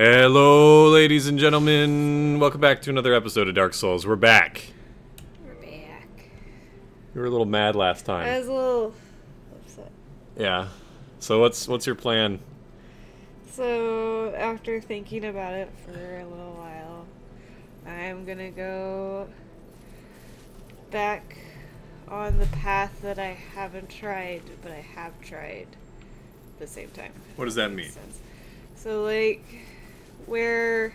Hello, ladies and gentlemen. Welcome back to another episode of Dark Souls. We're back. We're back. You were a little mad last time. I was a little upset. Yeah. So what's your plan? So after thinking about it for a little while, I'm gonna go back on the path that I haven't tried, but I have tried at the same time. What does that mean? So like, where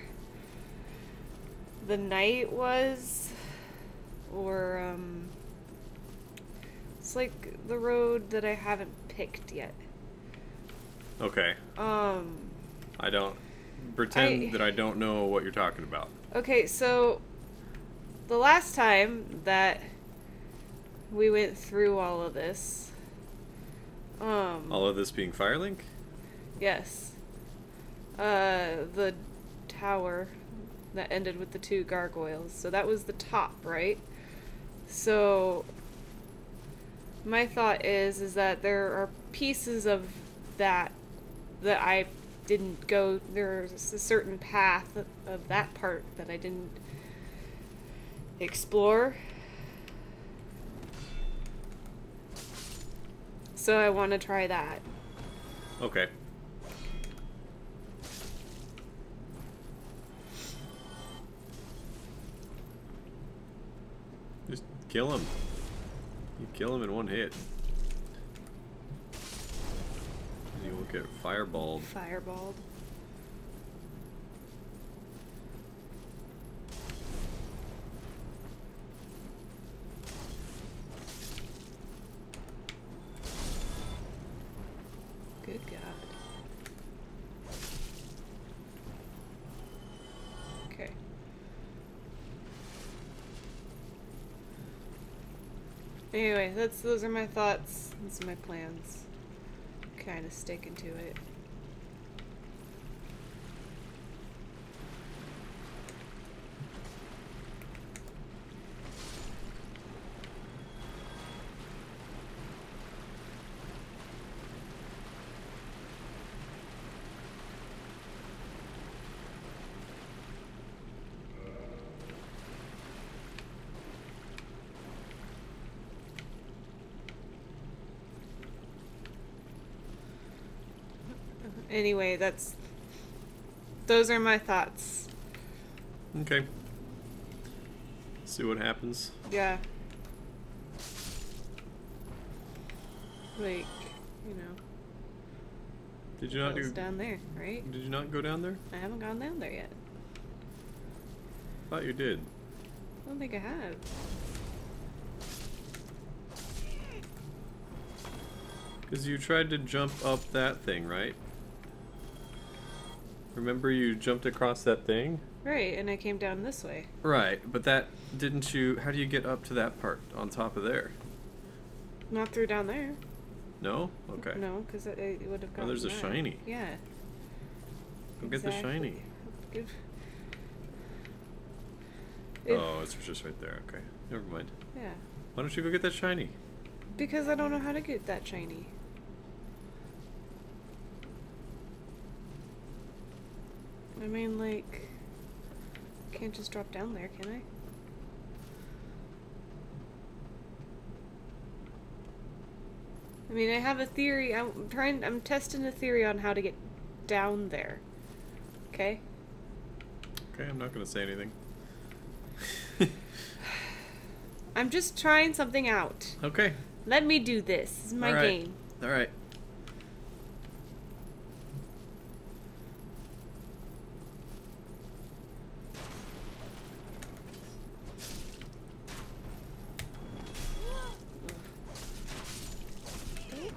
the night was, or it's like the road that I haven't picked yet. Okay. I don't pretend that I don't know what you're talking about. Okay, so the last time that we went through all of this being Firelink? Yes. The tower that ended with the two gargoyles. So that was the top, right? So my thought is that there are pieces of that I didn't go. There's a certain path of that part that I didn't explore. So I want to try that. Okay. Just kill him. You kill him in one hit. You will get fireballed. Fireballed. Good God. Okay. Anyway, those are my thoughts. Those are my plans. Kind of sticking to it. Anyway, those are my thoughts. Okay. See what happens. Yeah. Like, you know. Did you not go down there, right? Did you not go down there? I haven't gone down there yet. I thought you did. I don't think I have. Because you tried to jump up that thing, right? Remember you jumped across that thing? Right, and I came down this way. Right, but that didn't you... How do you get up to that part on top of there? Not through down there. No? Okay. No, because it would have gone. Oh, there's a shiny. Yeah. Go exactly. Get the shiny. Oh, it's just right there. Okay. Never mind. Yeah. Why don't you go get that shiny? Because I don't know how to get that shiny. I mean, like, can't just drop down there, can I? I mean, I have a theory. I'm testing a theory on how to get down there. Okay? Okay, I'm not gonna say anything. I'm just trying something out. Okay. Let me do this. This is my game. All right.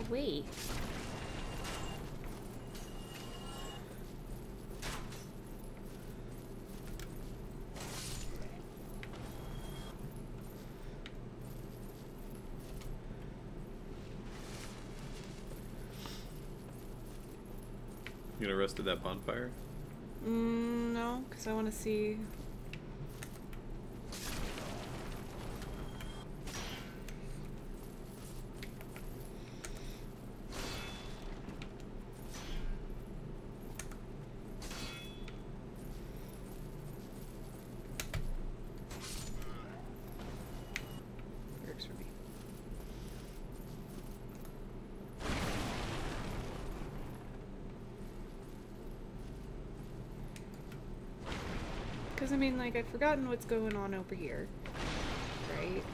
Wait. You gonna rest at that bonfire? No, because I want to see. Because, I mean, like, I've forgotten what's going on over here. Right?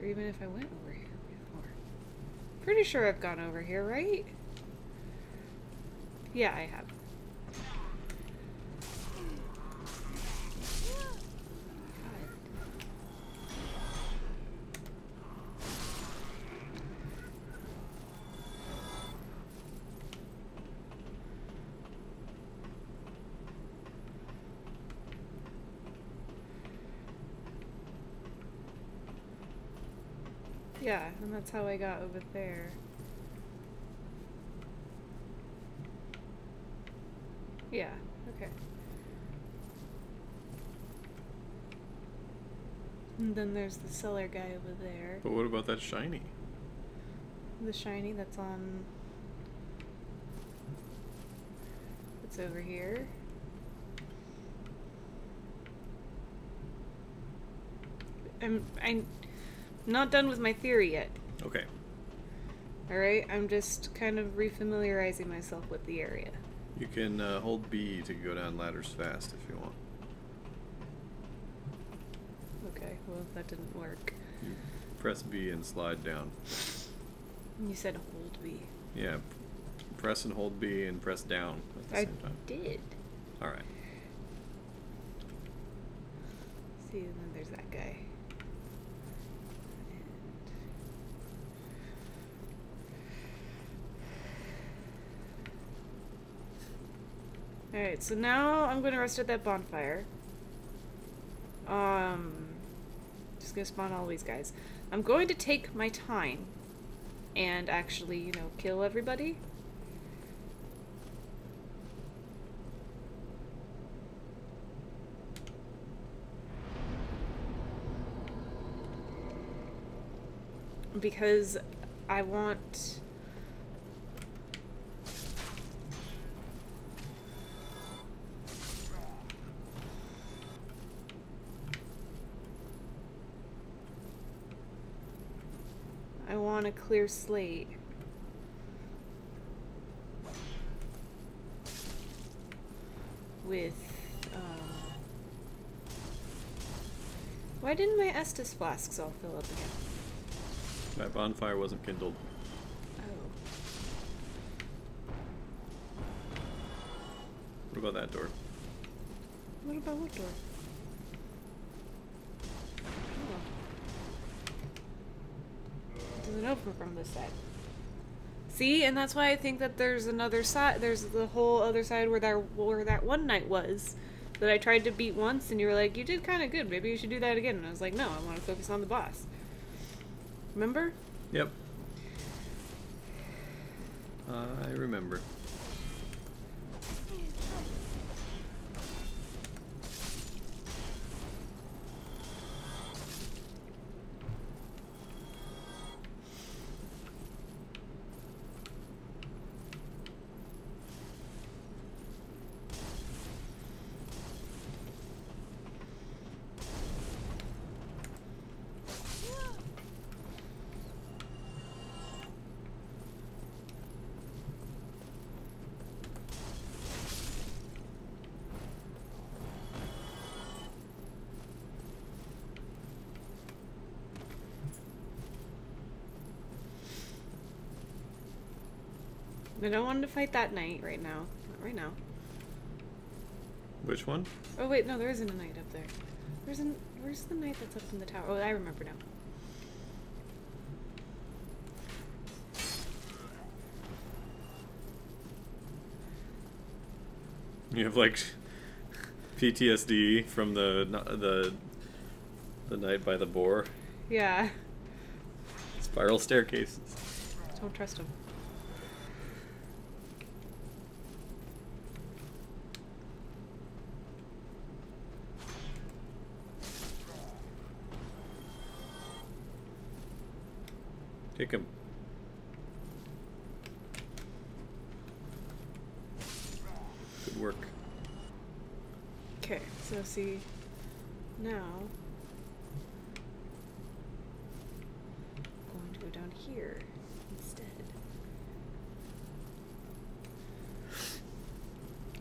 Or even if I went over here before. Pretty sure I've gone over here, right? Yeah, I have. Yeah, and that's how I got over there. Yeah, okay. And then there's the Solaire guy over there. But what about that shiny? The shiny that's on... It's over here. I'm not done with my theory yet. Okay. Alright, I'm just kind of refamiliarizing myself with the area. You can hold B to go down ladders fast if you want. Okay, well that didn't work. You press B and slide down. You said hold B. Yeah, press and hold B and press down at the same time. I did. Alright. See, and then there's that guy. Alright, so now I'm going to rest at that bonfire. Just going to spawn all these guys. I'm going to take my time and actually, you know, kill everybody. Because I want... a clear slate. With, why didn't my Estus flasks all fill up again? That bonfire wasn't kindled. Oh. What about that door? What about what door? Doesn't open from this side. See, and that's why I think that there's another side. There's the whole other side where that one night was that I tried to beat once, and you were like, "You did kind of good. Maybe you should do that again." And I was like, "No, I want to focus on the boss." Remember? Yep. I remember. I don't want to fight that knight right now. Not right now. Which one? Oh wait, no, there isn't a knight up there. Where's the knight that's up in the tower? Oh, I remember now. You have like PTSD from the knight by the boar. Yeah. Spiral staircases. Don't trust him. Kick him. Good work. Okay, so see, now I'm going to go down here instead.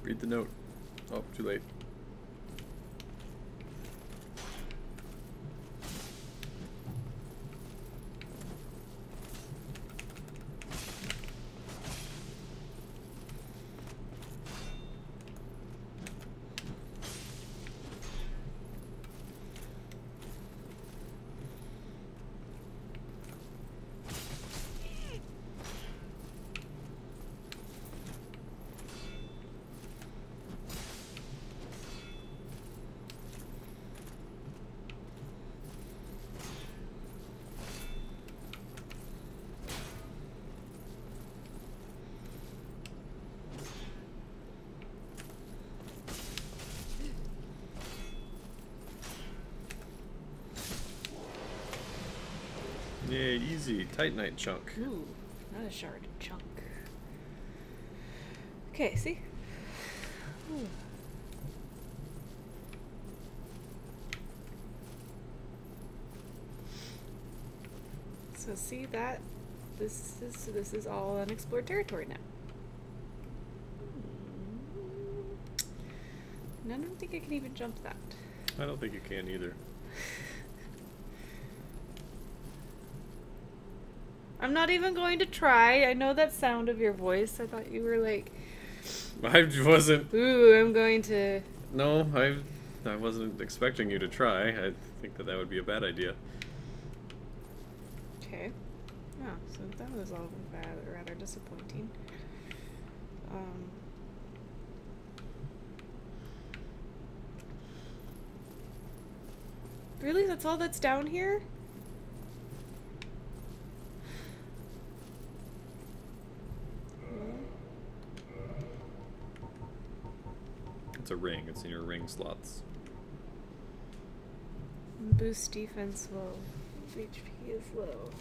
Read the note. Oh, too late. Yay, easy. Titanite chunk. Ooh, not a shard. Chunk. Okay, see? Ooh. So see that? This is all unexplored territory now. And I don't think I can even jump that. I don't think you can either. I'm not even going to try. I know that sound of your voice. I thought you were like... I wasn't... Ooh, I'm going to... No, I wasn't expecting you to try. I think that would be a bad idea. Okay. Oh, so that was all rather disappointing. Really? That's all that's down here? It's a ring. It's in your ring slots. Boost defense low. HP is low.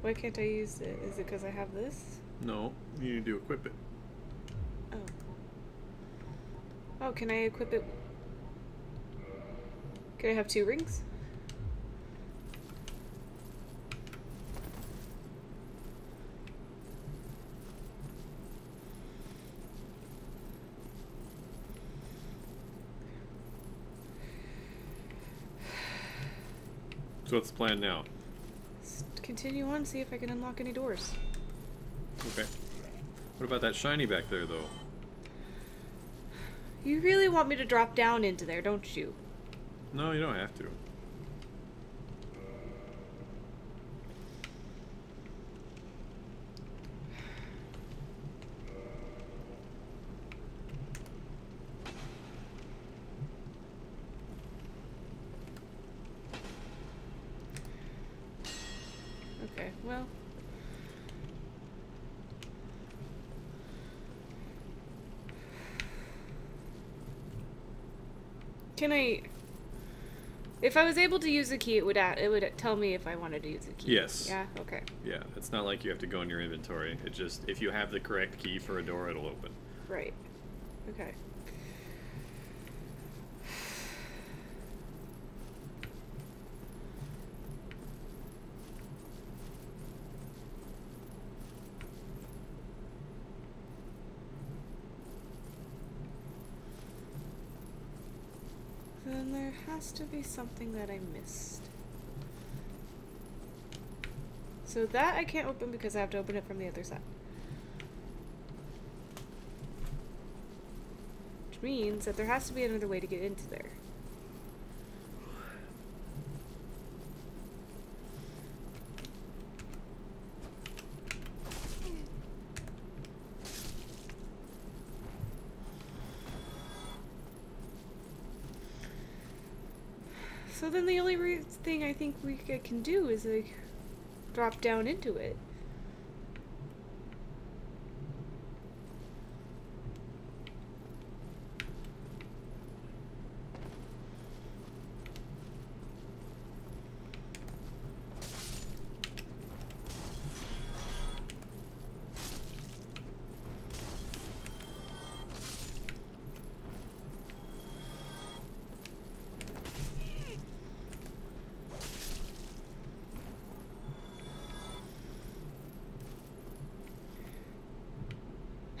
Why can't I use it? Is it because I have this? No, you need to equip it. Oh. Oh, can I equip it? Can I have two rings? So what's the plan now? Continue on, see if I can unlock any doors. Okay. What about that shiny back there, though? You really want me to drop down into there, don't you? No, you don't have to. Can I? If I was able to use the key, it would tell me if I wanted to use the key. Yes. Yeah. Okay. Yeah, it's not like you have to go in your inventory. It just if you have the correct key for a door, it'll open. Right. Okay. To be something that I missed. So that I can't open because I have to open it from the other side. Which means that there has to be another way to get into there. So then the only thing I think we can do is, like, drop down into it.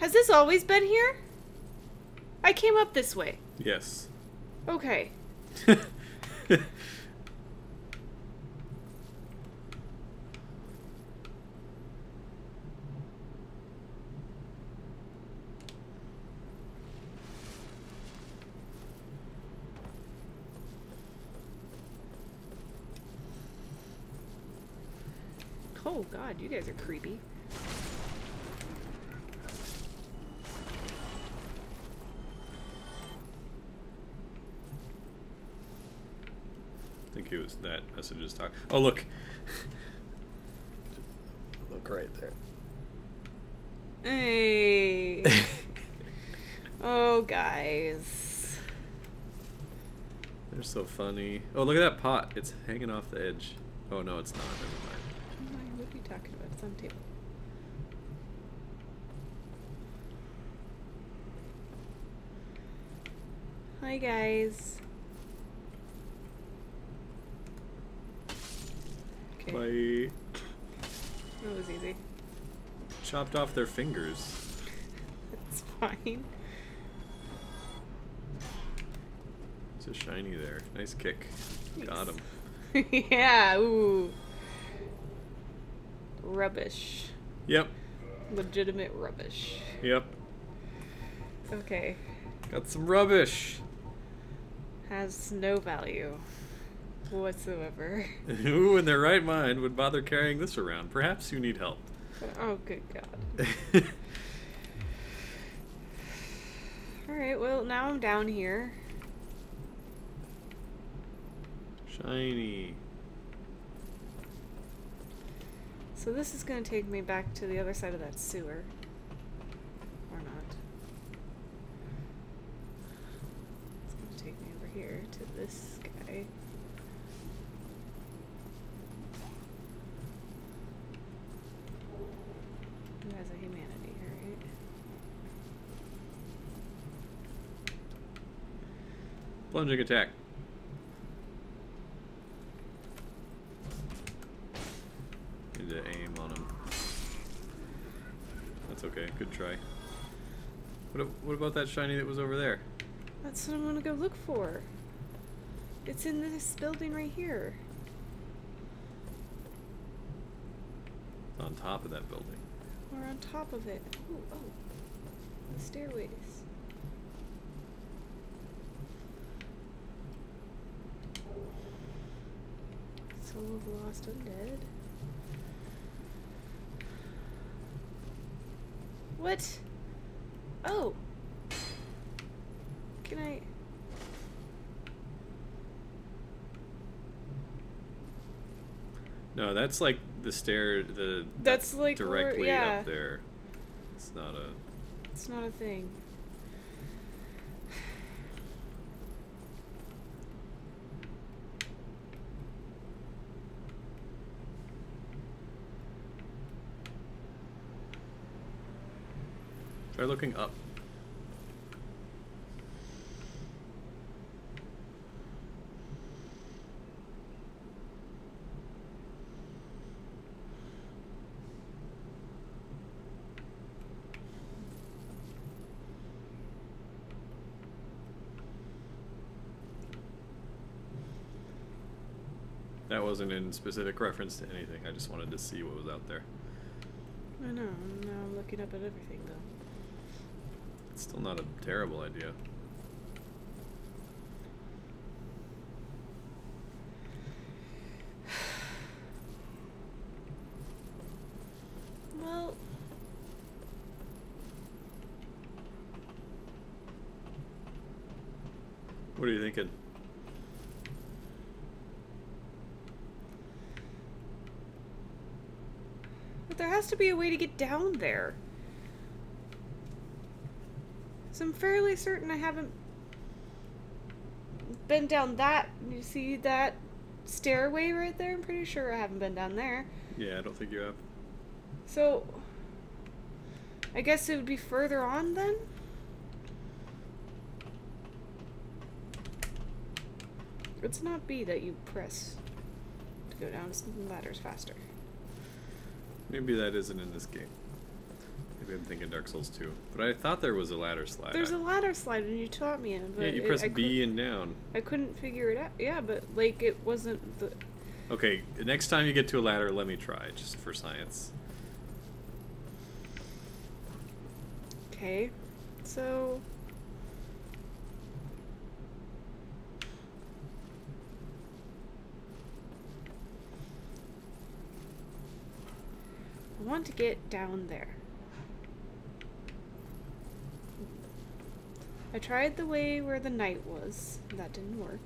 Has this always been here? I came up this way. Yes. Okay. Oh god, you guys are creepy. I think it was that message is talking. Oh, look. Look right there. Hey. Oh, guys. They're so funny. Oh, look at that pot. It's hanging off the edge. Oh, no, it's not. Never mind. What are you talking about? It's on the table. Hi guys. Okay. Bye. That was easy. Chopped off their fingers. That's fine. It's a shiny there. Nice kick. Nice. Got him. Yeah. Ooh. Rubbish. Yep. Legitimate rubbish. Yep. Okay. Got some rubbish. Has no value whatsoever. Who in their right mind would bother carrying this around? Perhaps you need help. Oh, good God. Alright, well, now I'm down here. Shiny. So this is going to take me back to the other side of that sewer. Or not. It's going to take me over here to this guy. Who has a humanity, right? Plunging attack. To aim on him. That's okay. Good try. What about that shiny that was over there? That's what I'm gonna go look for. It's in this building right here. It's on top of that building. We're on top of it. Ooh, oh, the stairways. Soul of Lost Undead. What? Oh! Can I... No, that's like the stair, the... That's like directly where, yeah. Up there. It's not a... It's not a thing. They're looking up. That wasn't in specific reference to anything. I just wanted to see what was out there. I know. Now I'm looking up at everything, though. It's still not a terrible idea. Well... What are you thinking? But there has to be a way to get down there. So I'm fairly certain I haven't been down that. You see that stairway right there? I'm pretty sure I haven't been down there. Yeah, I don't think you have. So, I guess it would be further on then? It's not B that you press to go down ladders faster. Maybe that isn't in this game. I'm thinking Dark Souls 2. But I thought there was a ladder slide. There's a ladder slide and you taught me it. But yeah, you press B and down. I couldn't figure it out. Yeah, but like it wasn't the... Okay, next time you get to a ladder, let me try, just for science. Okay, so... I want to get down there. I tried the way where the knight was. That didn't work.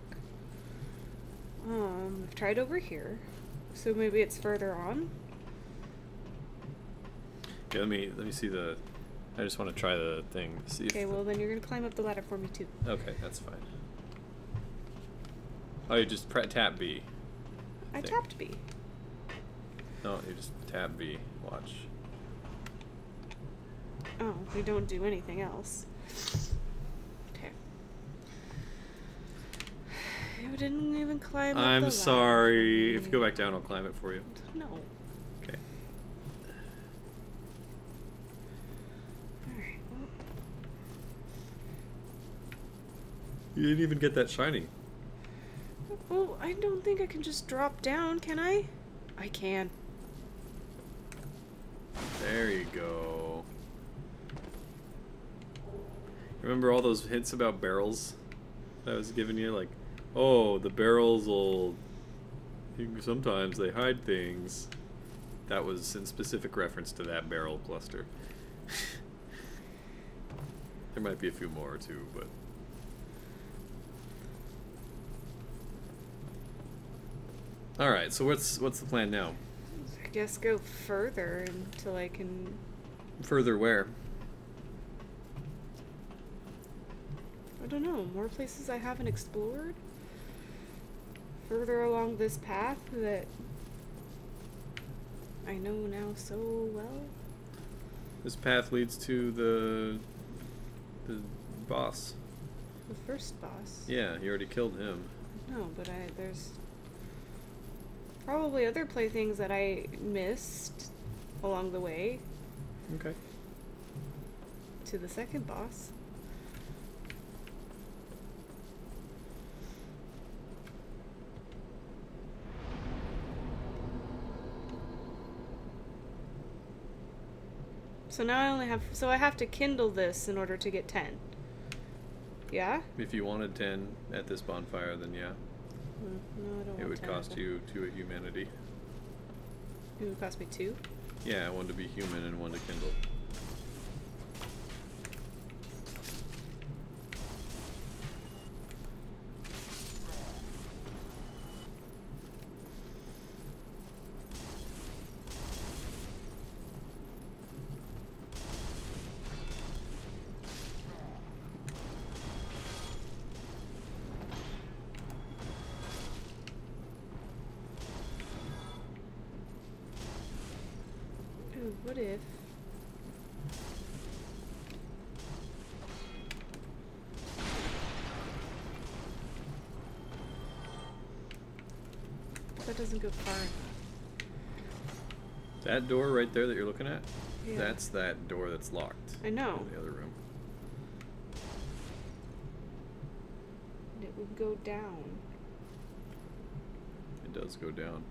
I've tried over here. So maybe it's further on? Yeah, let me see the... I just want to try the thing. See. Okay, well then you're going to climb up the ladder for me too. Okay, that's fine. Oh, you just tap B. I tapped B. No, you just tab B. Watch. Oh, we don't do anything else. Okay. You didn't even climb up the ladder. I'm sorry. If you go back down, I'll climb it for you. No. Okay. Alright. Well. You didn't even get that shiny. Well, I don't think I can just drop down, can I? I can. There you go. Remember all those hints about barrels that I was giving you? Like, oh, the barrels will... Sometimes they hide things. That was in specific reference to that barrel cluster. There might be a few more, too, but... Alright, so what's the plan now? I guess go further until I can... Further where? I don't know, more places I haven't explored? Further along this path that I know now so well? This path leads to the boss. The first boss? Yeah, you already killed him. No, but there's... Probably other playthings that I missed along the way. Okay. To the second boss. So now I only have... So I have to kindle this in order to get 10. Yeah? If you wanted 10 at this bonfire, then yeah. No, I don't it would cost you 2 of humanity. It would cost me 2? Yeah, 1 to be human and 1 to kindle. What if? That doesn't go far enough. That door right there that you're looking at? Yeah. That's that door that's locked. I know. In the other room. And it would go down. It does go down.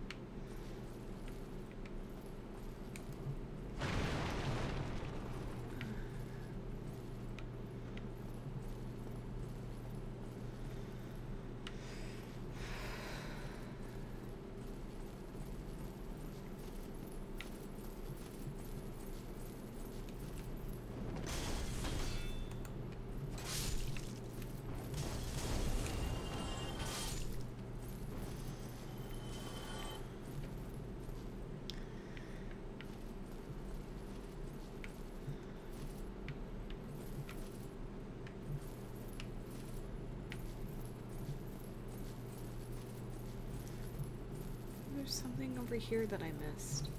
There's something over here that I missed.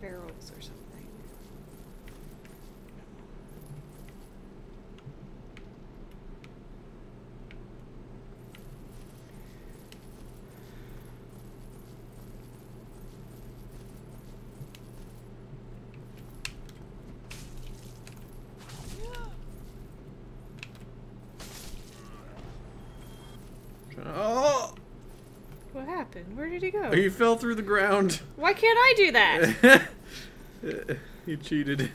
Barrels or something. Oh! What happened? Where did he go? He fell through the ground. Why can't I do that? He cheated.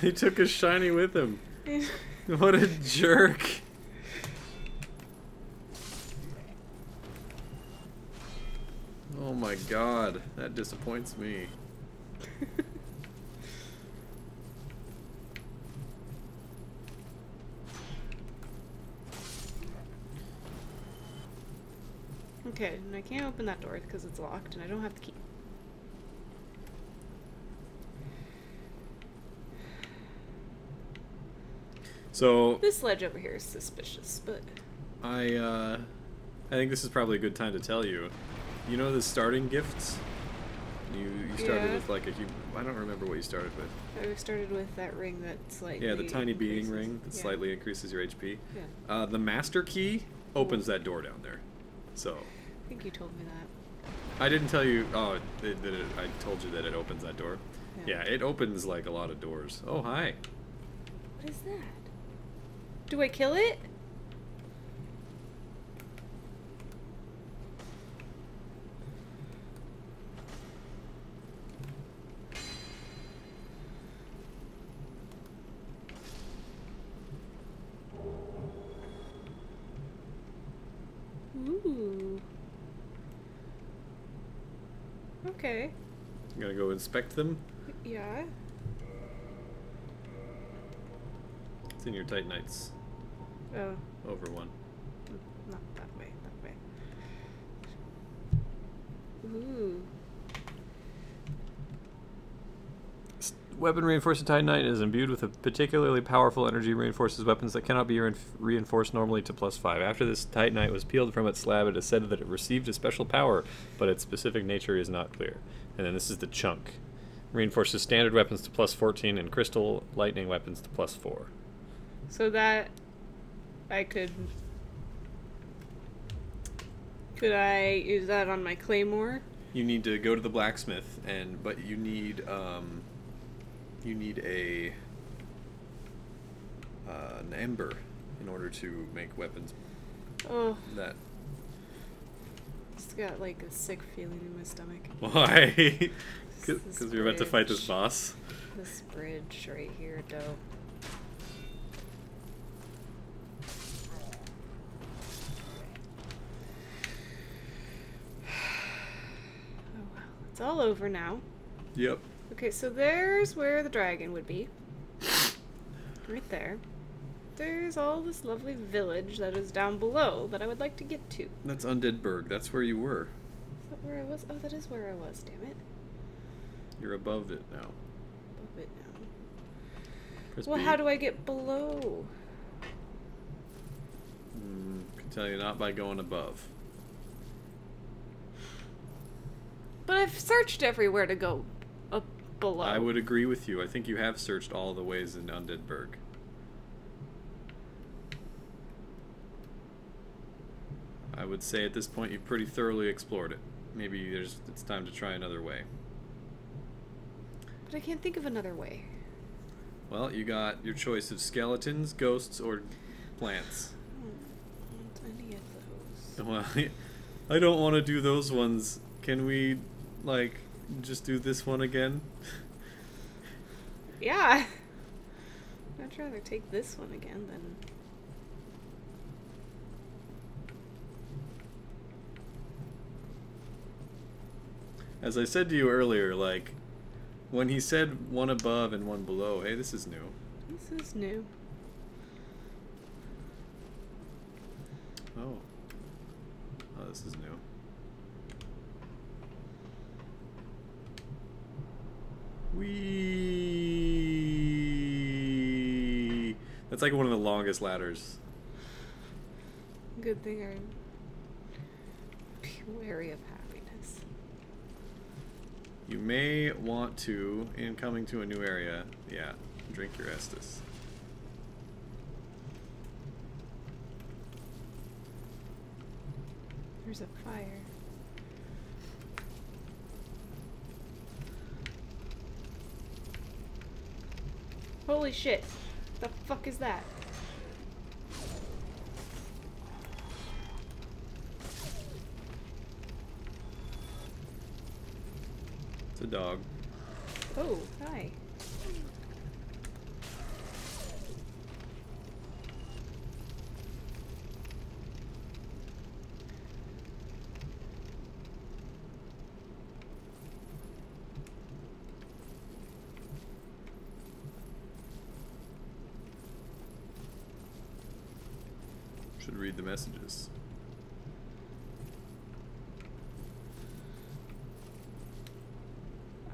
He took his shiny with him. What a jerk. Oh my god, that disappoints me. Okay, and I can't open that door because it's locked and I don't have the key. So this ledge over here is suspicious, but I think this is probably a good time to tell you. You know the starting gifts? You started with like a huge... I don't remember what you started with. I started with that ring that's like... Yeah, the tiny beating ring that slightly increases your HP. Yeah. The master key opens that door down there. So... I think you told me that. I didn't tell you... Oh, I told you that it opens that door. Yeah. Yeah, it opens like a lot of doors. Oh, hi. What is that? Do I kill it? Okay. I'm gonna go inspect them? Yeah. It's in your Titanites. Oh. Over one. Not that way, that way. Ooh. Weapon reinforced Titanite is imbued with a particularly powerful energy reinforces weapons that cannot be reinforced normally to +5. After this Titanite was peeled from its slab, it is said that it received a special power, but its specific nature is not clear. And then this is the chunk. Reinforces standard weapons to +14 and crystal lightning weapons to +4. So that I could I use that on my claymore? You need to go to the blacksmith and but you need a an ember in order to make weapons. Oh. That. Just got like a sick feeling in my stomach. Why? Because we're about to fight this boss. This bridge right here, though. Oh wow, it's all over now. Yep. Okay, so there's where the dragon would be. Right there. There's all this lovely village that is down below that I would like to get to. That's Undeadburg. That's where you were. Is that where I was? Oh, that is where I was, damn it. You're above it now. Above it now. Press well, B. How do I get below? I can tell you not by going above. But I've searched everywhere to go. Below. I would agree with you. I think you have searched all the ways in Undeadburg. I would say at this point you've pretty thoroughly explored it. Maybe it's time to try another way. But I can't think of another way. Well, you got your choice of skeletons, ghosts, or plants. I don't want any of those. Well, I don't want to do those ones. Can we, like... just do this one again? Yeah. I'd rather take this one again than... As I said to you earlier, like, when he said one above and one below, hey, this is new. This is new. Oh. Oh, this is new. Wee. That's like one of the longest ladders. Good thing I'm wary of happiness. You may want to, in coming to a new area, yeah, drink your Estus. There's a fire. Holy shit. The fuck is that? dog. Oh, hi. Should read the messages.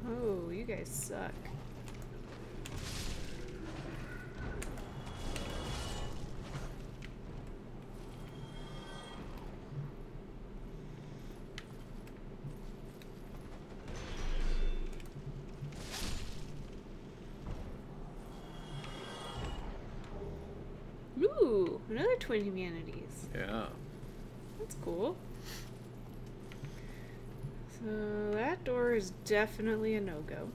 Oh, you guys suck. Ooh, another twin humanities. Yeah. That's cool. So that door is definitely a no-go.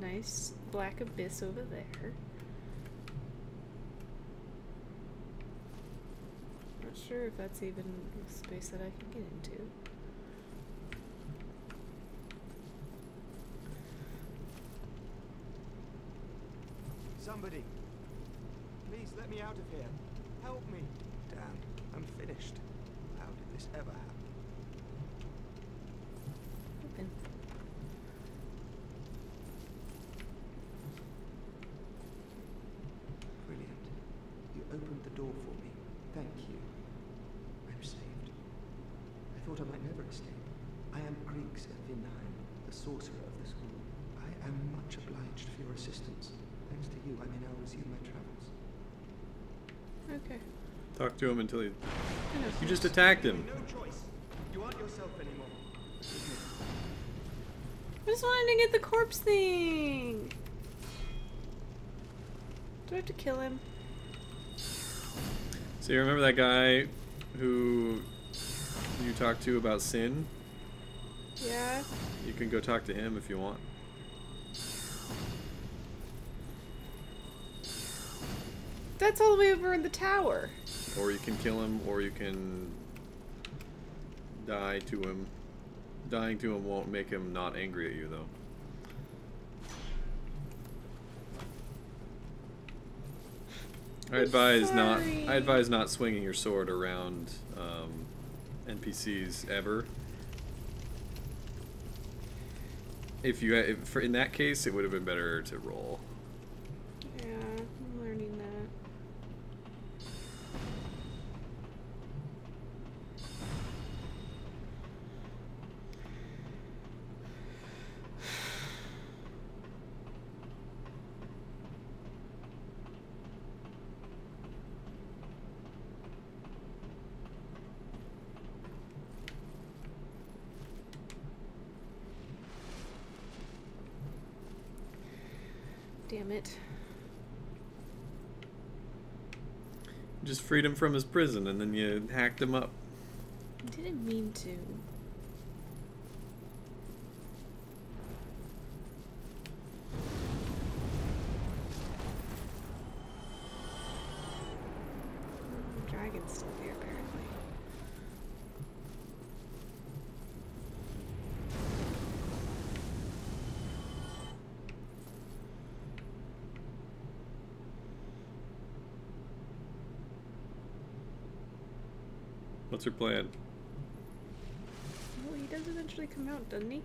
Nice black abyss over there. Not sure if that's even a space that I can get into. Somebody, please let me out of here. Help me. Damn, I'm finished. How did this ever happen? Open. Brilliant. You opened the door for me. Thank you. I'm saved. I thought I might never escape. I am Griggs of Vinheim, the sorcerer of the school. I am much obliged for your assistance. Thanks to you, I may now resume my travels. Okay. Talk to him until he... You just attacked him. No choice. You aren't yourself anymore. I just wanted to get the corpse thing. Do I have to kill him? So you remember that guy who you talked to about sin? Yeah. You can go talk to him if you want. That's all the way over in the tower. Or you can kill him, or you can die to him. Dying to him won't make him not angry at you, though. I advise not swinging your sword around NPCs ever. In that case, it would have been better to roll. Damn it. Just freed him from his prison and then you hacked him up. I didn't mean to. Dragon's still here apparently. What's your plan? Well, he does eventually come out, doesn't he?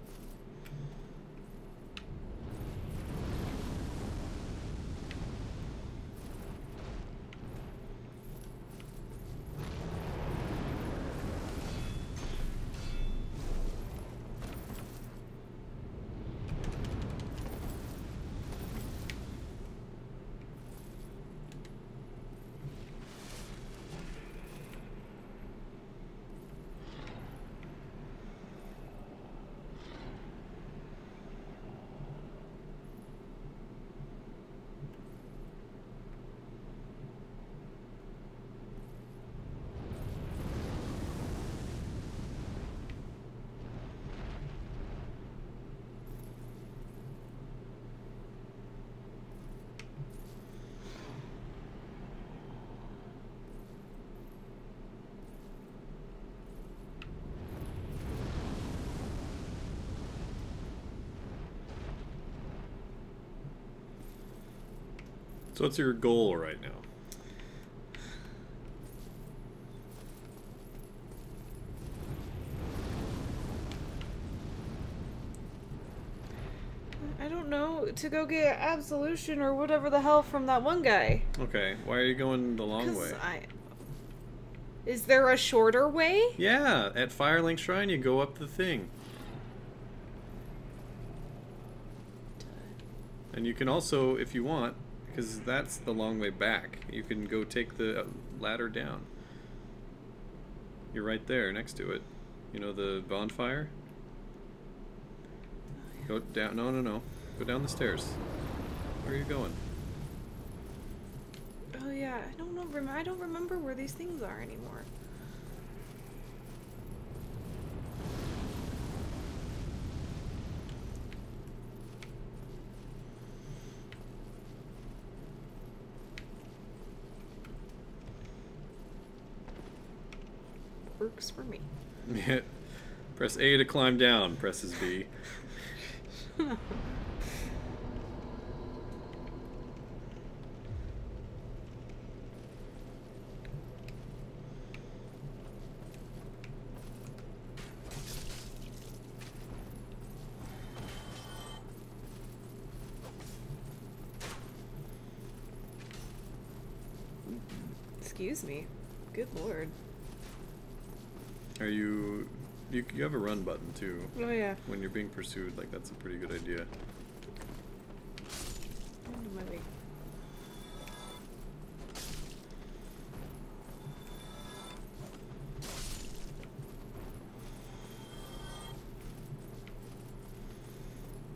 So what's your goal right now? I don't know. To go get absolution or whatever the hell from that one guy. Okay. Why are you going the long way? Is there a shorter way? Yeah. At Firelink Shrine, you go up the thing. And you can also, if you want, because that's the long way back, you can go take the ladder down. You're right there next to it. You know the bonfire? Go down. No, no, no. Go down the stairs. Where are you going? Oh yeah, I don't remember where these things are anymore. Works for me. Yeah. Press A to climb down. Presses B. Excuse me. Good lord. Are you... You have a run button, too. Oh, yeah. When you're being pursued, like, that's a pretty good idea.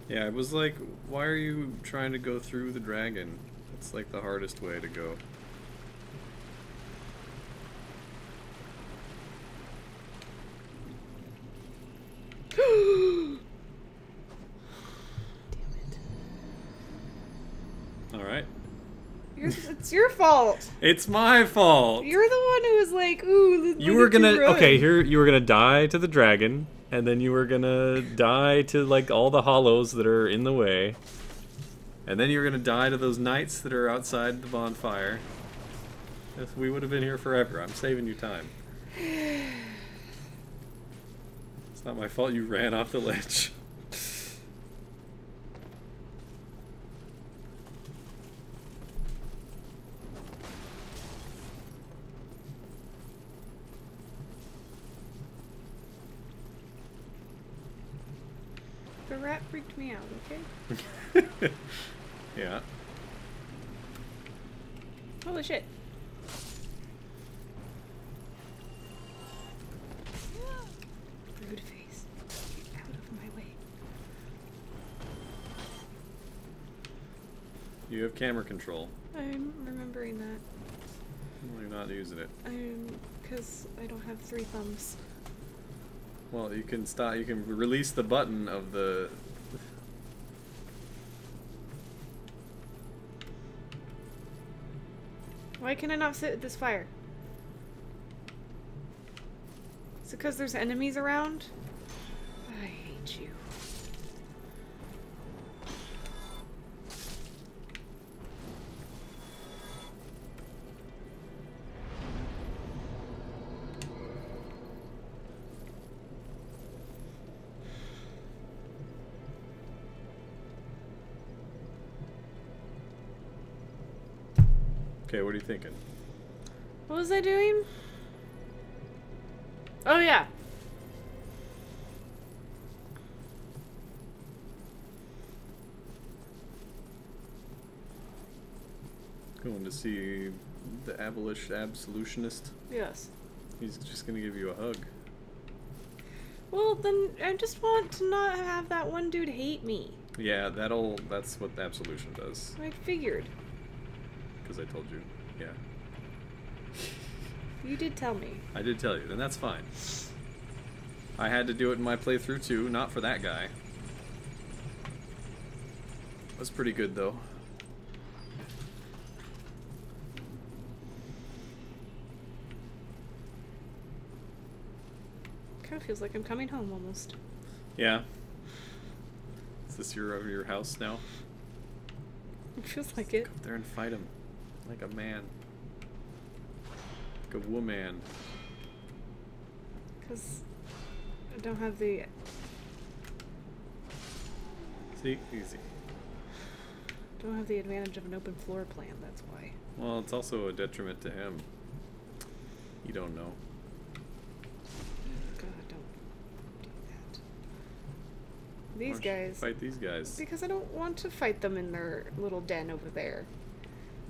Yeah, it was like, why are you trying to go through the dragon? That's, like, the hardest way to go. It's your fault. It's my fault. You're the one who was like, ooh. You were gonna you were gonna die to the dragon, and then you were gonna die to like all the hollows that are in the way, and then you were gonna die to those knights that are outside the bonfire. If we would have been here forever. I'm saving you time. It's not my fault. You ran off the ledge. The rat freaked me out, okay? Yeah. Holy shit. Rude face. Get out of my way. You have camera control. I'm remembering that. Well, you're not using it. Because I don't have three thumbs. Well, you can stop. You can release the button of the. Why can I not sit at this fire? Is it because there's enemies around? I hate you. Okay, what are you thinking? What was I doing? Oh, yeah. Going to see the absolutionist? Yes. He's just going to give you a hug. Well, then I just want to not have that one dude hate me. Yeah, that's what the absolution does. I figured. Because I told you. Yeah. You did tell me. I did tell you. Then that's fine. I had to do it in my playthrough too, not for that guy. That's pretty good though. Kind of feels like I'm coming home almost. Yeah. Is this your house now? Feels like it. Go up there and fight him. Like a man. Like a woman. Because I don't have the... See? Easy. Don't have the advantage of an open floor plan, that's why. Well, it's also a detriment to him. You don't know. God, don't do that. These guys. Fight these guys. Because I don't want to fight them in their little den over there.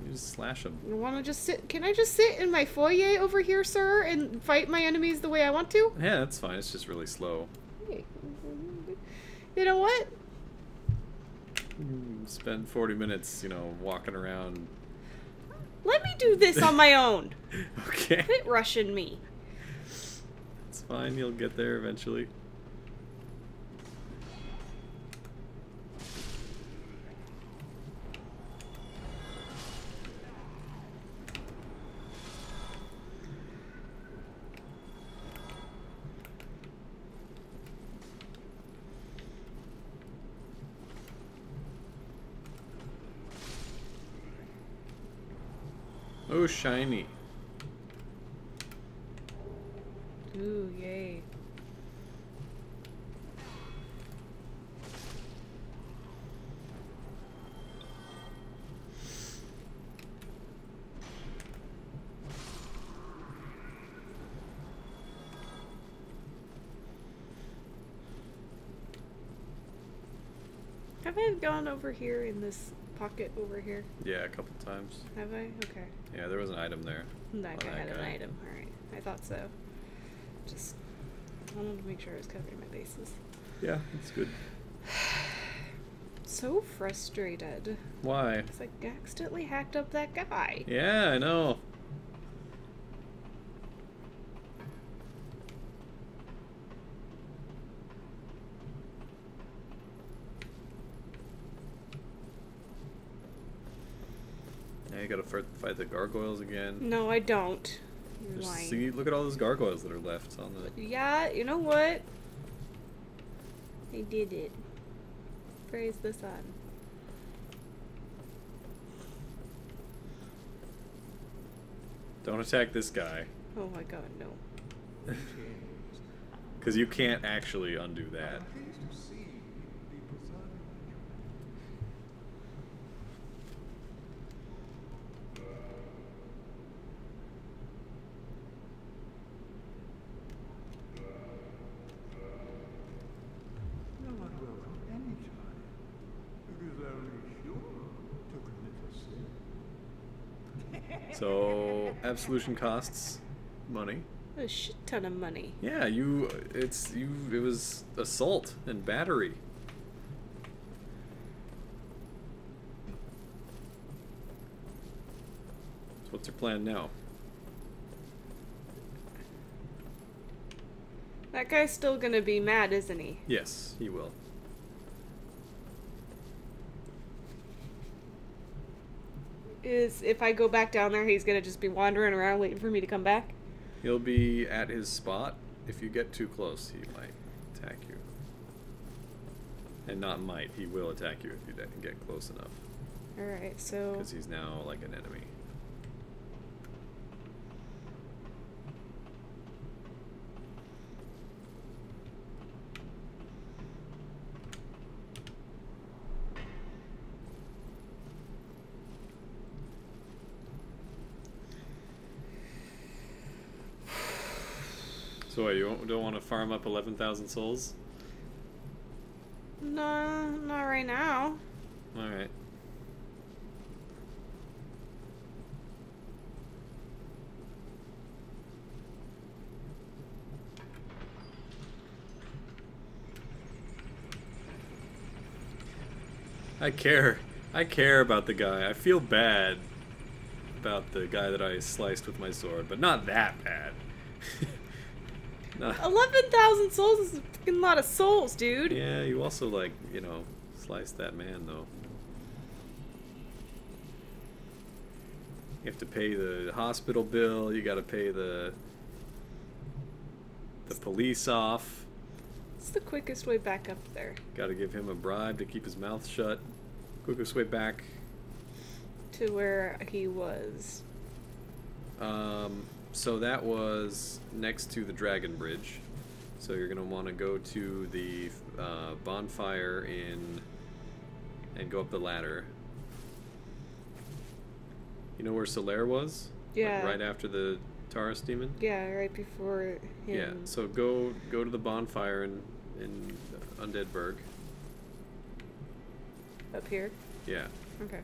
You just slash them. You want to just sit? Can I just sit in my foyer over here, sir, and fight my enemies the way I want to? Yeah, that's fine. It's just really slow. You know what? Spend 40 minutes, you know, walking around. Let me do this on my own. Okay. Quit rushing me. It's fine. You'll get there eventually. Oh, shiny. Ooh, yay. Have I gone over here in this pocket over here? Yeah, a couple times. Have I? Okay. Yeah, there was an item there. That guy had an item. Alright. I thought so. Just wanted to make sure I was covering my bases. Yeah, that's good. So frustrated. Why? Because I accidentally hacked up that guy. Yeah, I know. You gotta fight the gargoyles again. No, I don't. You're lying. See, look at all those gargoyles that are left on the... Yeah, you know what? They did it. Praise the sun. Don't attack this guy. Oh my god, no. Because you can't actually undo that. So, absolution costs money. A shit ton of money. Yeah, it was assault and battery. So what's your plan now? That guy's still gonna be mad, isn't he? Yes, he will. Is if I go back down there, he's gonna just be wandering around waiting for me to come back? He'll be at his spot. If you get too close, he might attack you. And not might, he will attack you if you didn't get close enough. Alright, so... Because he's now like an enemy. So what, you don't want to farm up 11,000 souls? No, not right now. Alright. I care. I care about the guy. I feel bad about the guy that I sliced with my sword, but not that bad. 11,000 souls is a fucking lot of souls, dude. Yeah, you also, like, you know, sliced that man, though. You have to pay the hospital bill, you gotta pay the police off. It's the quickest way back up there. Gotta give him a bribe to keep his mouth shut. Quickest way back. to where he was? So that was next to the Dragon Bridge. So you're going to want to go to the bonfire and go up the ladder. You know where Solaire was? Yeah. Like right after the Taurus demon? Yeah, right before him. Yeah, so go to the bonfire in Undeadburg. Up here? Yeah. Okay.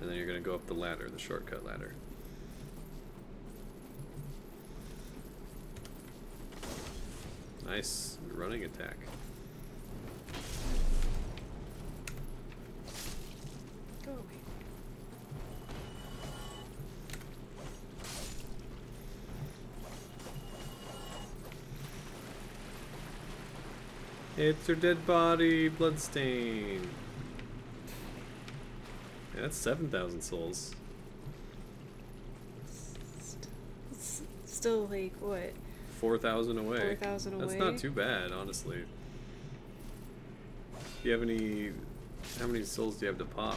And then you're going to go up the ladder, the shortcut ladder. Nice running attack. Go away. It's her dead body, bloodstain. Yeah, that's 7,000 souls. Still like what? 4,000 away. 4,000 away. That's not too bad, honestly. Do you have any? How many souls do you have to pop?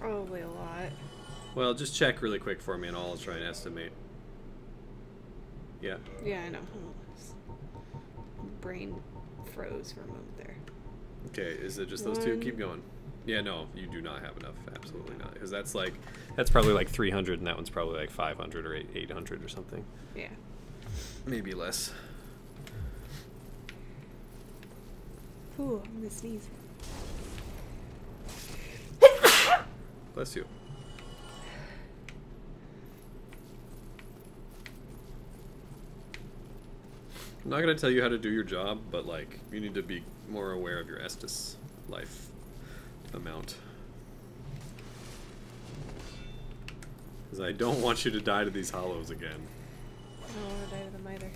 Probably a lot. Well, just check really quick for me, and I'll try and estimate. Yeah. Yeah, I know. Brain froze for a moment there. Okay, is it just those two? Keep going. Yeah, no, you do not have enough. Absolutely not. Because that's like, that's probably like 300, and that one's probably like 500 or 800 or something. Yeah. Maybe less. Ooh, I'm gonna sneeze. Bless you. I'm not gonna tell you how to do your job, but like, you need to be more aware of your Estus life amount. Because I don't want you to die to these hollows again. I don't want to die to them either.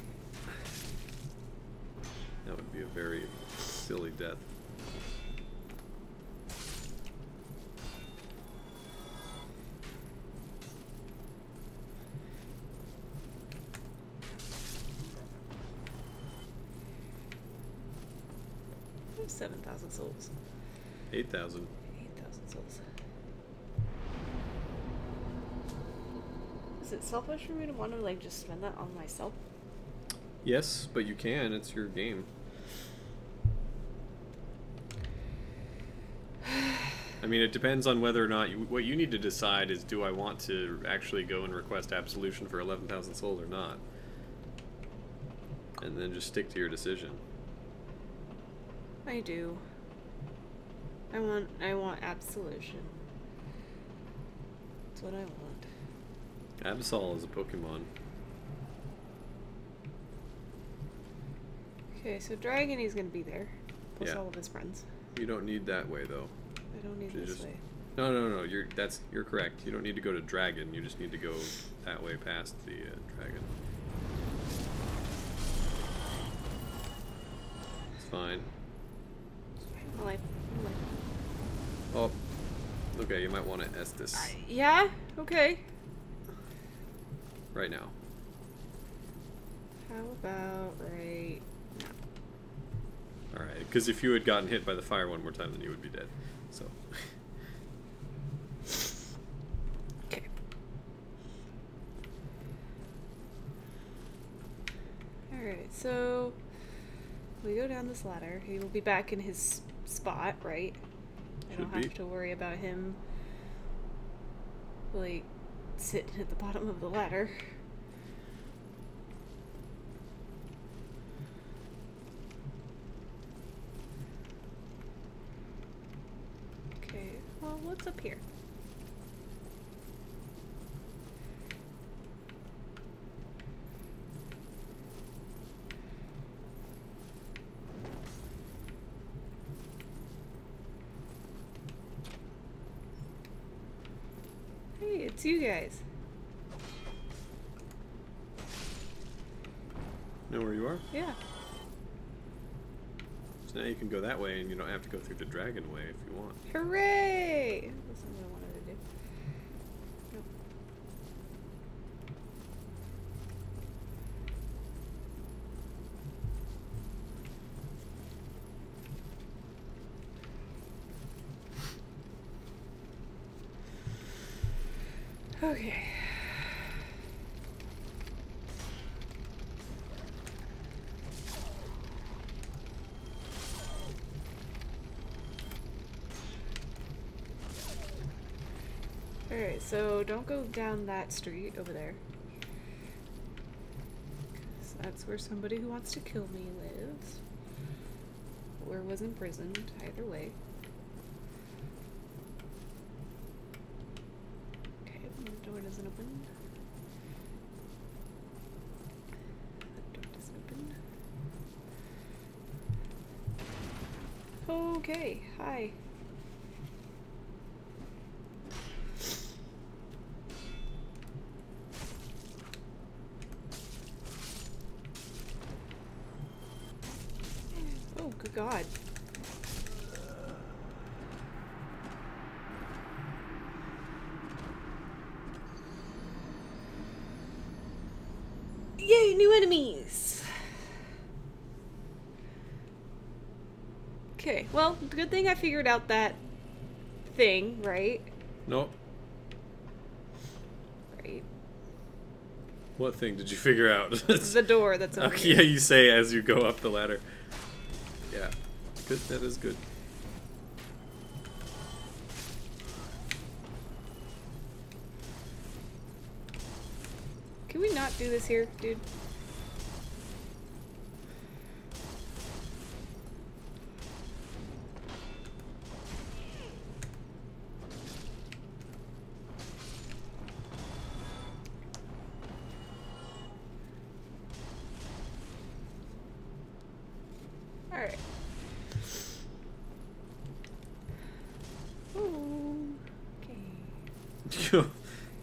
That would be a very silly death. I have 7,000 souls. 8,000. 8,000 souls. Is it selfish for me to want to like just spend that on myself? Yes, but you can. It's your game. I mean, it depends on whether or not you, what you need to decide is, do I want to actually go and request absolution for 11,000 souls or not? And then just stick to your decision. I do. I want absolution. That's what I want. Absol is a Pokemon. Okay, so Dragonee's gonna be there. Plus all of his friends. You don't need that way though. I don't need this way. No, no, no, you're correct. You don't need to go to Dragon, you just need to go that way past the Dragon. It's fine. My life. Oh, okay, you might want to Estus. Yeah? Okay. Right now. How about right now? Alright, because if you had gotten hit by the fire one more time, then you would be dead. So. Okay. Alright, so we go down this ladder. He will be back in his spot, right? I don't have to worry about him, like, sitting at the bottom of the ladder. Okay, well, what's up here? It's you guys. Know where you are? Yeah. So now you can go that way, and you don't have to go through the Dragon Way if you want. Hooray! That's what I wanted to do. Nope. Okay. Alright, so don't go down that street over there. Because that's where somebody who wants to kill me lives. Or was imprisoned, either way. Okay, the door doesn't open. The door doesn't open. Okay, hi. God. Yay, new enemies! Okay, well, good thing I figured out that thing, right? Nope. Right. What thing did you figure out? The door that's open. Okay, yeah, you say as you go up the ladder. Yeah, good. That is good. Can we not do this here, dude?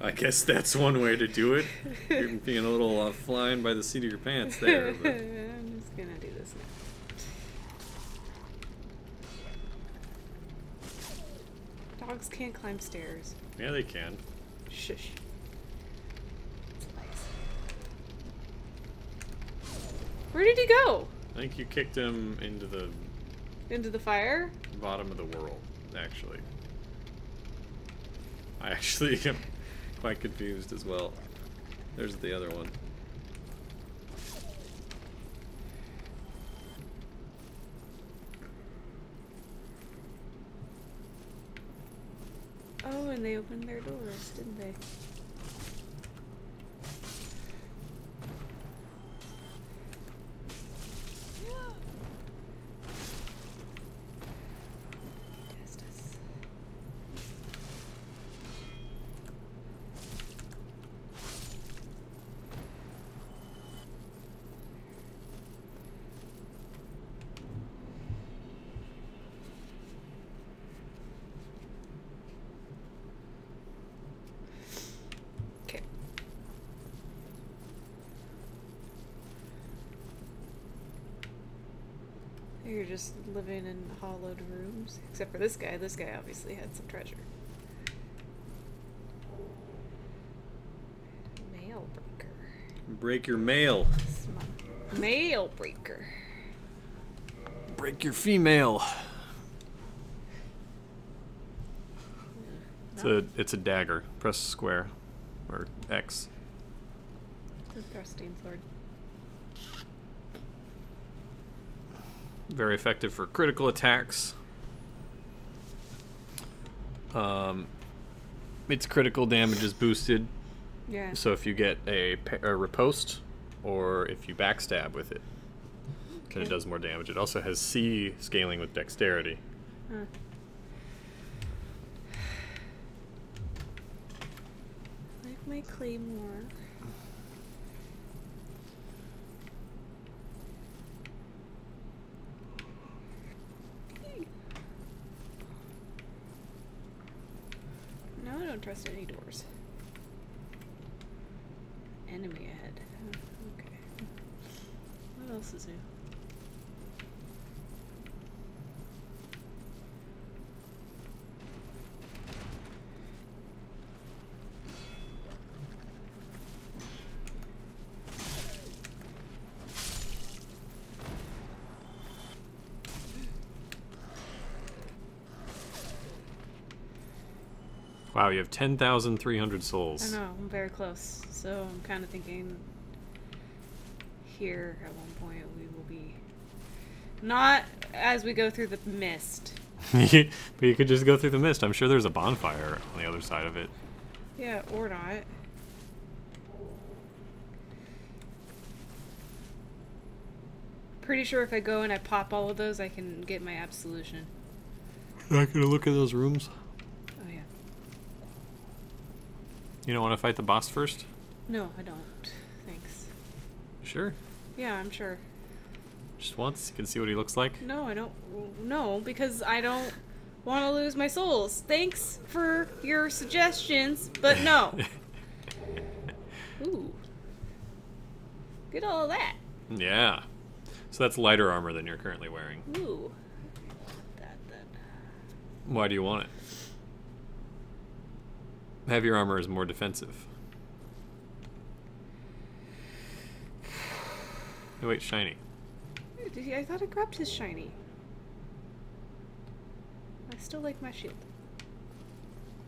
I guess that's one way to do it. You're being a little flying by the seat of your pants there. But. I'm just gonna do this now. Dogs can't climb stairs. Yeah, they can. Shush. That's nice. Where did he go? I think you kicked him into the... Into the fire? Bottom of the world, actually. I actually... Quite confused as well. There's the other one. Oh, and they opened their doors, didn't they? You're just living in hollowed rooms. Except for this guy. This guy obviously had some treasure. Mail breaker. Break your mail. Mail breaker. Break your female. It's a dagger. Press square. Or X. The thrusting sword. Very effective for critical attacks. Its critical damage is boosted. Yeah. So if you get a riposte, or if you backstab with it, okay, then it does more damage. It also has C scaling with dexterity. Huh. Like my claymore. I don't trust any doors. Enemy ahead. Oh, okay. What else is new? Wow, you have 10,300 souls. I know, I'm very close. So I'm kind of thinking here at one point we will be... Not as we go through the mist. But you could just go through the mist. I'm sure there's a bonfire on the other side of it. Yeah, or not. Pretty sure if I go and I pop all of those, I can get my absolution. You're not gonna look at those rooms? Oh, yeah. You don't want to fight the boss first? No, I don't. Thanks. Sure? Yeah, I'm sure. Just once? You can see what he looks like? No, I don't. No, because I don't want to lose my souls. Thanks for your suggestions, but no. Ooh. Get all that. Yeah. So that's lighter armor than you're currently wearing. Ooh. That then. Why do you want it? Heavier armor is more defensive. Oh, wait, shiny. I thought I grabbed his shiny. I still like my shield.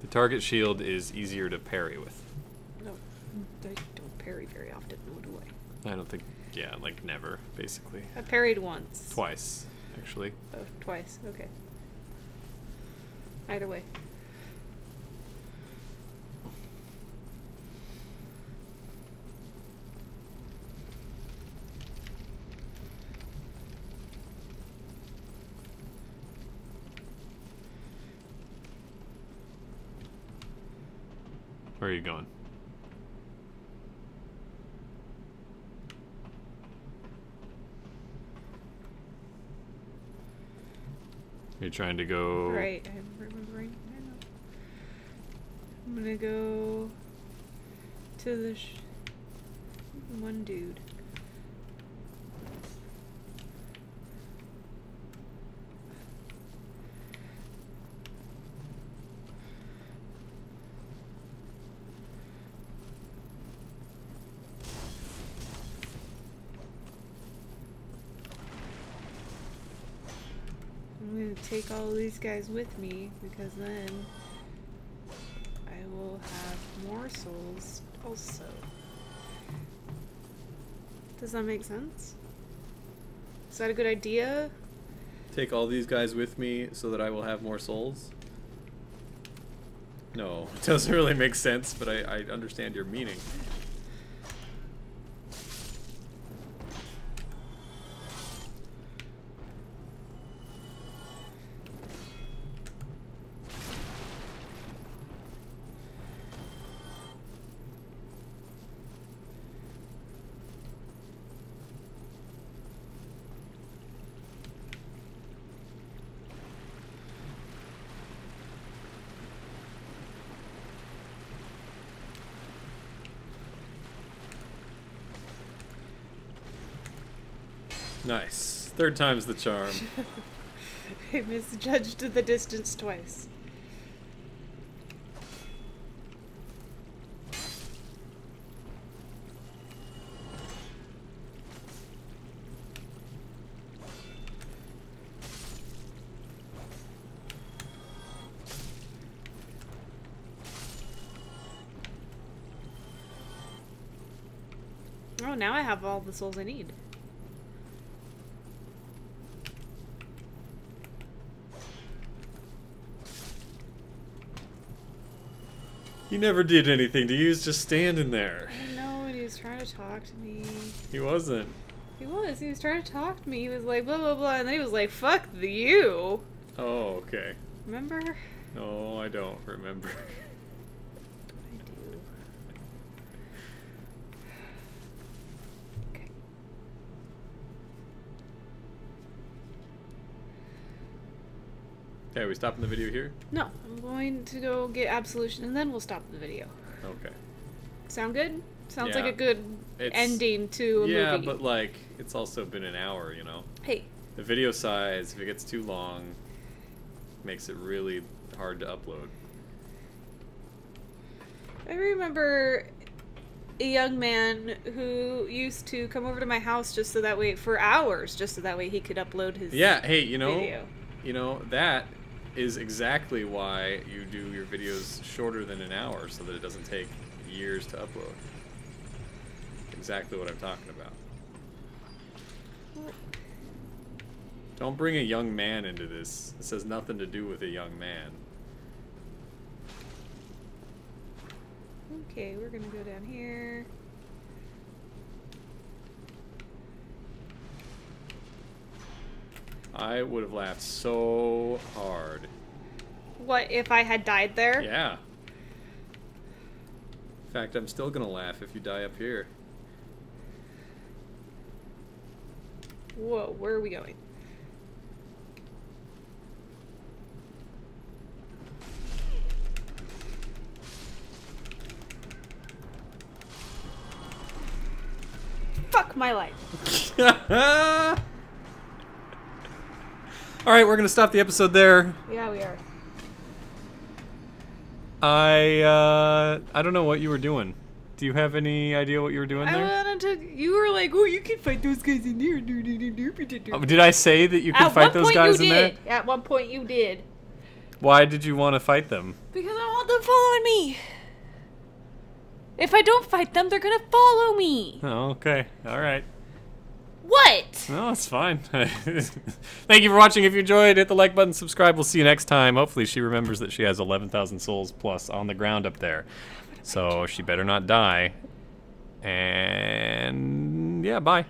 The target shield is easier to parry with. No, I don't parry very often, nor do I. I don't think, yeah, like never, basically. I parried once. Twice, actually. Oh, twice, okay. Either way. Where are you going? You're trying to go... Right, I'm remembering. I know. I'm gonna go to the one dude. Take all of these guys with me because then I will have more souls also. Does that make sense? Is that a good idea? Take all these guys with me so that I will have more souls? No, it doesn't really make sense, but I understand your meaning. Nice. Third time's the charm. I misjudged the distance twice. Oh, now I have all the souls I need. You never did anything to you, he was just standing there. I know, and he was trying to talk to me. He wasn't. He was trying to talk to me. He was like, blah, blah, blah, and then he was like, fuck you. Oh, okay. Remember? No, I don't remember. I do. Okay. Okay, are we stopping the video here? No. I'm going to go get absolution, and then we'll stop the video. Okay. Sound good? Sounds like a good ending to a movie. Yeah, but like, it's also been an hour, you know? Hey. The video size, if it gets too long, makes it really hard to upload. I remember a young man who used to come over to my house just so that way, for hours, just so that way he could upload his video. Yeah, hey, you know, that is exactly why you do your videos shorter than an hour, so that it doesn't take years to upload. Exactly what I'm talking about. Don't bring a young man into this. This has nothing to do with a young man. Okay, we're gonna go down here. I would have laughed so hard. What, if I had died there? Yeah. In fact, I'm still gonna laugh if you die up here. Whoa, where are we going? Fuck my life. Alright, we're gonna stop the episode there. Yeah, we are. I don't know what you were doing. Do you have any idea what you were doing there? I wanted to, you were like, oh, you can fight those guys in there. Oh, did I say that you can fight those guys in there? At one point you did. Why did you want to fight them? Because I want them following me. If I don't fight them, they're going to follow me. Oh, okay. All right. What? No, it's fine. Thank you for watching. If you enjoyed, hit the like button, subscribe. We'll see you next time. Hopefully she remembers that she has 11,000 souls plus on the ground up there. So she better not die. And yeah, bye.